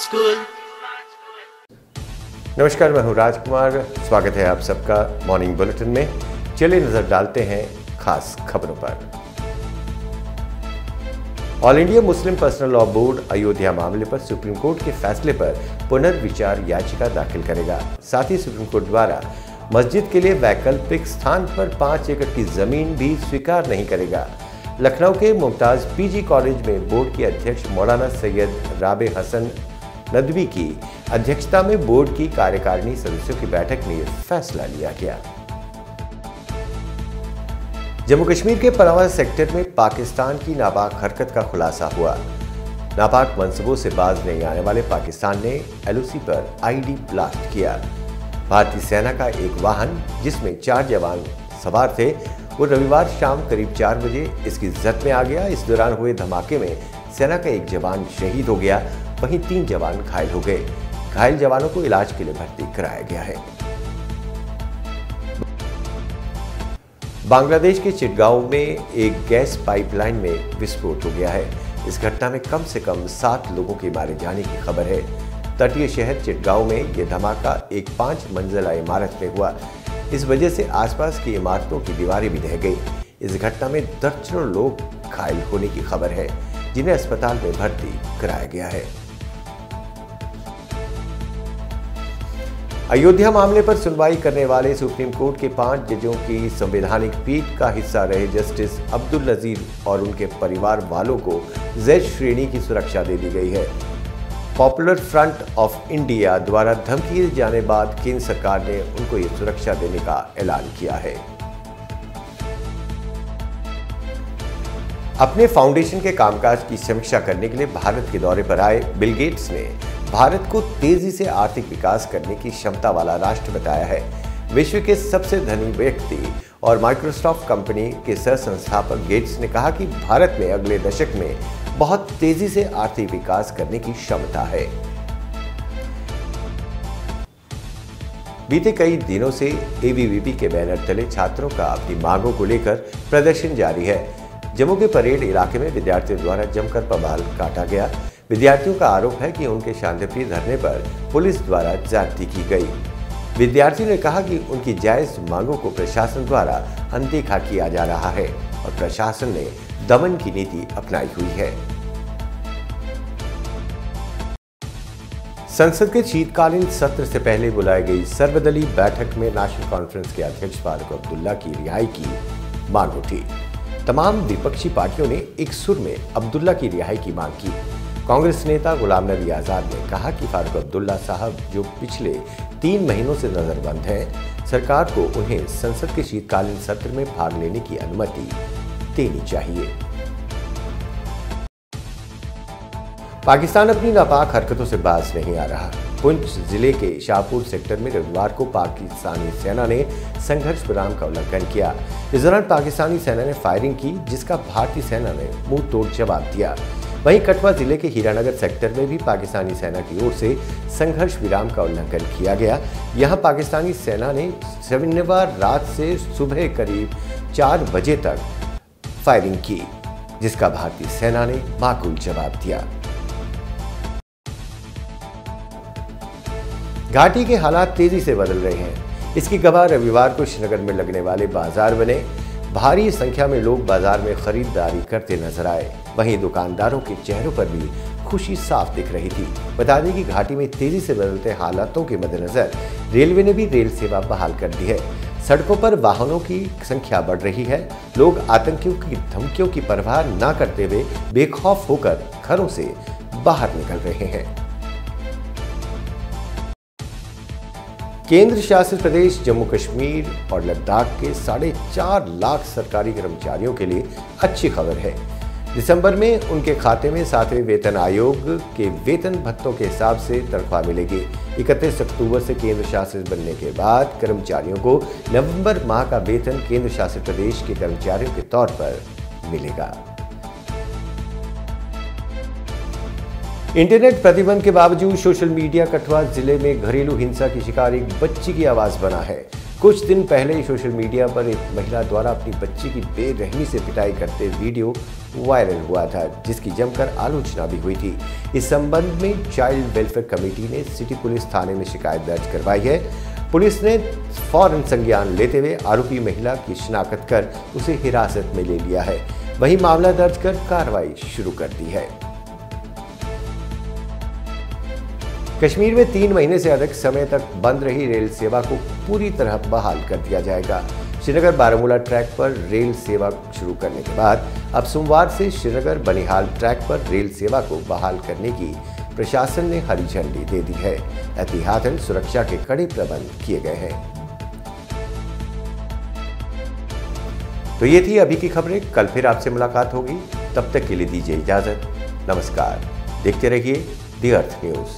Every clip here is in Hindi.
Smart school. नमस्कार, मैं हूँ राजकुमार, स्वागत है आप सबका मॉर्निंग बुलेटिन में। चलिए नजर डालते हैं खास खबरों पर। All India Muslim personal law board Ayodhya मामले पर सुप्रीम कोर्ट के फैसले पर पुनर्विचार याचिका दाखिल करेगा। साथ ही सुप्रीम कोर्ट द्वारा मस्जिद के लिए वैकल्पिक स्थान पर 5 एकड़ की जमीन भी स्वीकार नहीं करेगा। लखनऊ के मुमताज पीजी कॉलेज में बोर्ड के अध्यक्ष मौलाना सैयद राबे हसन नद्वी की अध्यक्षता में बोर्ड की कार्यकारिणी सदस्यों की बैठक में फैसला लिया गया। जम्मू कश्मीर के पनावां सेक्टर में पाकिस्तान की नापाक हरकत का खुलासा हुआ। नापाक मनसूबों से बाज नहीं आने वाले पाकिस्तान ने एलओसी पर आईडी ब्लास्ट किया। भारतीय सेना का एक वाहन जिसमें 4 जवान सवार थे वो रविवार शाम करीब 4 बजे इसकी जद में आ गया। इस दौरान हुए धमाके में सेना का 1 जवान शहीद हो गया, वहीं 3 जवान घायल हो गए। घायल जवानों को इलाज के लिए भर्ती कराया गया है। बांग्लादेश के चिटगांव में एक गैस पाइपलाइन में विस्फोट हो गया है। इस घटना में कम से कम 7 लोगों के मारे जाने की खबर है। तटीय शहर चिटगांव में यह धमाका एक 5 मंजिला इमारत में हुआ। इस वजह से आसपास की इमारतों की दीवारें भी ढह गई। इस घटना में दर्जनों लोग घायल होने की खबर है, जिन्हें अस्पताल में भर्ती कराया गया है। अयोध्या मामले पर सुनवाई करने वाले सुप्रीम कोर्ट के 5 जजों की संवैधानिक पीठ का हिस्सा रहे जस्टिस अब्दुल नजीर और उनके परिवार वालों को Z श्रेणी की सुरक्षा दे दी गई है। पॉपुलर फ्रंट ऑफ इंडिया द्वारा धमकी दिए जाने बाद केंद्र सरकार ने उनको ये सुरक्षा देने का ऐलान किया है। अपने फाउंडेशन के कामकाज की समीक्षा करने के लिए भारत के दौरे पर आए बिल गेट्स ने भारत को तेजी से आर्थिक विकास करने की क्षमता वाला राष्ट्र बताया है। विश्व के सबसे धनी व्यक्ति और माइक्रोसॉफ्ट कंपनी के सह-संस्थापक गेट्स ने कहा कि भारत में अगले दशक में बहुत तेजी से आर्थिक विकास करने की क्षमता है। बीते कई दिनों से एबीवीपी के बैनर तले छात्रों का अपनी मांगों को लेकर प्रदर्शन जारी है। जम्मू के परेड इलाके में विद्यार्थियों द्वारा जमकर बवाल काटा गया। विद्यार्थियों का आरोप है कि उनके शांतिप्रिय धरने पर पुलिस द्वारा ज्यादती की गई। विद्यार्थियों ने कहा कि उनकी जायज मांगों को प्रशासन द्वारा अनदेखा किया जा रहा है और प्रशासन ने दमन की नीति अपनाई हुई है। संसद के शीतकालीन सत्र से पहले बुलाई गई सर्वदलीय बैठक में नेशनल कॉन्फ्रेंस के अध्यक्ष फारूक अब्दुल्ला की रिहाई की मांग उठी। तमाम विपक्षी पार्टियों ने एक सुर में अब्दुल्ला की रिहाई की मांग की। कांग्रेस नेता गुलाम नबी आजाद ने कहा कि फारूक अब्दुल्ला साहब जो पिछले 3 महीनों से नजरबंद हैं, सरकार को उन्हें संसद के शीतकालीन सत्र में भाग लेने की अनुमति देनी चाहिए। पाकिस्तान अपनी नापाक हरकतों से बाज नहीं आ रहा। पुंछ जिले के शाहपुर सेक्टर में रविवार को पाकिस्तानी सेना ने संघर्ष विराम का उल्लंघन किया। इस दौरान पाकिस्तानी सेना ने फायरिंग की, जिसका भारतीय सेना ने मुंह तोड़ जवाब दिया। वहीं कठुआ जिले के हीरानगर सेक्टर में भी पाकिस्तानी सेना की ओर से संघर्ष विराम का उल्लंघन किया गया। यहां पाकिस्तानी सेना ने शनिवार रात से सुबह करीब 4 बजे तक फायरिंग की, जिसका भारतीय सेना ने माकूल जवाब दिया। घाटी के हालात तेजी से बदल रहे हैं। इसकी गवाह रविवार को श्रीनगर में लगने वाले बाजार बने। भारी संख्या में लोग बाजार में खरीदारी करते नजर आए। वहीं दुकानदारों के चेहरों पर भी खुशी साफ दिख रही थी। बता दें कि घाटी में तेजी से बदलते हालातों के मद्देनजर रेलवे ने भी रेल सेवा बहाल कर दी है। सड़कों पर वाहनों की संख्या बढ़ रही है। लोग आतंकियों की धमकियों की परवाह न करते हुए बेखौफ होकर घरों से बाहर निकल रहे हैं। केंद्र शासित प्रदेश जम्मू कश्मीर और लद्दाख के 4.5 लाख सरकारी कर्मचारियों के लिए अच्छी खबर है। दिसंबर में उनके खाते में 7वें वेतन आयोग के वेतन भत्तों के हिसाब से तनख्वाह मिलेगी। 31 अक्टूबर से केंद्र शासित बनने के बाद कर्मचारियों को नवंबर माह का वेतन केंद्र शासित प्रदेश के कर्मचारियों के तौर पर मिलेगा। इंटरनेट प्रतिबंध के बावजूद सोशल मीडिया कठुआ जिले में घरेलू हिंसा की शिकार एक बच्ची की आवाज बना है। कुछ दिन पहले ही सोशल मीडिया पर एक महिला द्वारा अपनी बच्ची की बेरहमी से पिटाई करते वीडियो वायरल हुआ था, जिसकी जमकर आलोचना भी हुई थी। इस संबंध में चाइल्ड वेलफेयर कमेटी ने सिटी पुलिस थाने में शिकायत दर्ज करवाई है। पुलिस ने फौरन संज्ञान लेते हुए आरोपी महिला की शिनाख्त कर उसे हिरासत में ले लिया है, वहीं मामला दर्ज कर कार्रवाई शुरू कर दी है। कश्मीर में 3 महीने से अधिक समय तक बंद रही रेल सेवा को पूरी तरह बहाल कर दिया जाएगा। श्रीनगर बारामूला ट्रैक पर रेल सेवा शुरू करने के बाद अब सोमवार से श्रीनगर बनिहाल ट्रैक पर रेल सेवा को बहाल करने की प्रशासन ने हरी झंडी दे दी है। एहतियातन सुरक्षा के कड़े प्रबंध किए गए हैं। तो ये थी अभी की खबरें। कल फिर आपसे मुलाकात होगी, तब तक के लिए दीजिए इजाजत। नमस्कार। देखते रहिए the earth News.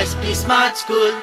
SP Smart School.